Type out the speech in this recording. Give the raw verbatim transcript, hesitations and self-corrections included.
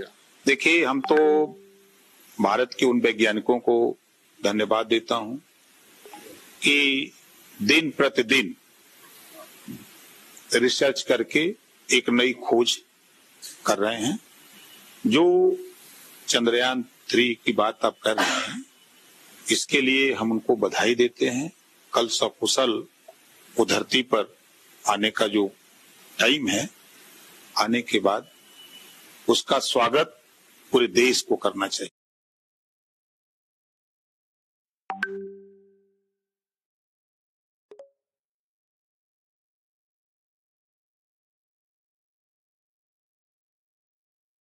देखिए, हम तो भारत के उन वैज्ञानिकों को धन्यवाद देता हूं कि दिन प्रतिदिन रिसर्च करके एक नई खोज कर रहे हैं। जो चंद्रयान थ्री की बात आप कर रहे हैं, इसके लिए हम उनको बधाई देते हैं। कल सकुशल को धरती पर आने का जो टाइम है, आने के बाद उसका स्वागत पूरे देश को करना चाहिए।